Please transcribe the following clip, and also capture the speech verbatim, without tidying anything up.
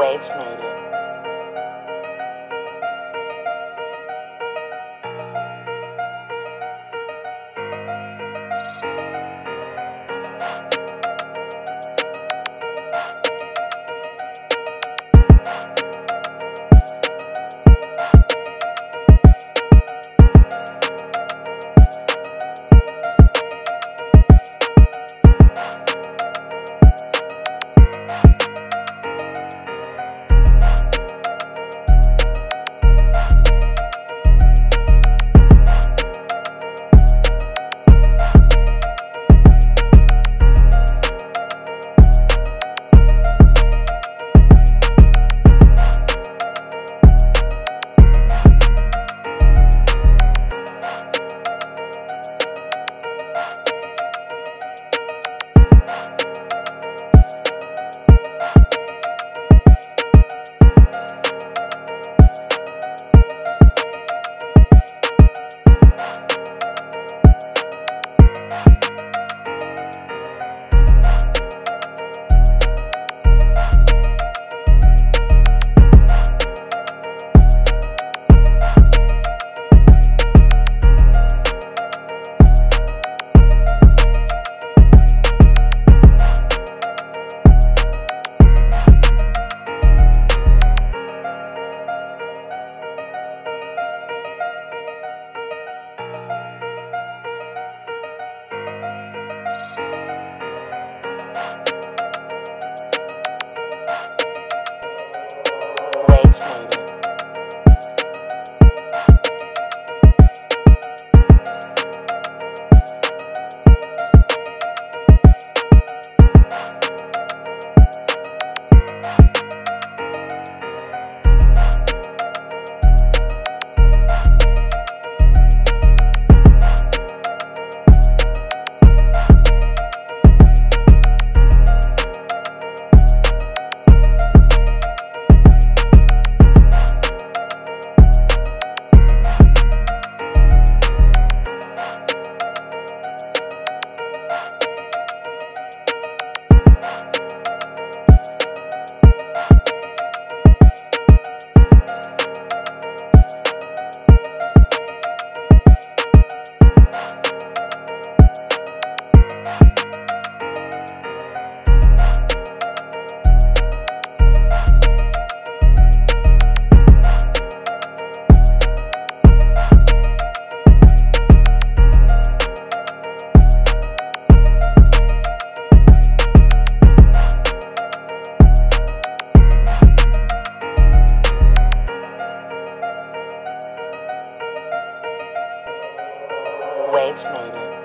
Waves made it. Waves made it. Waves made it.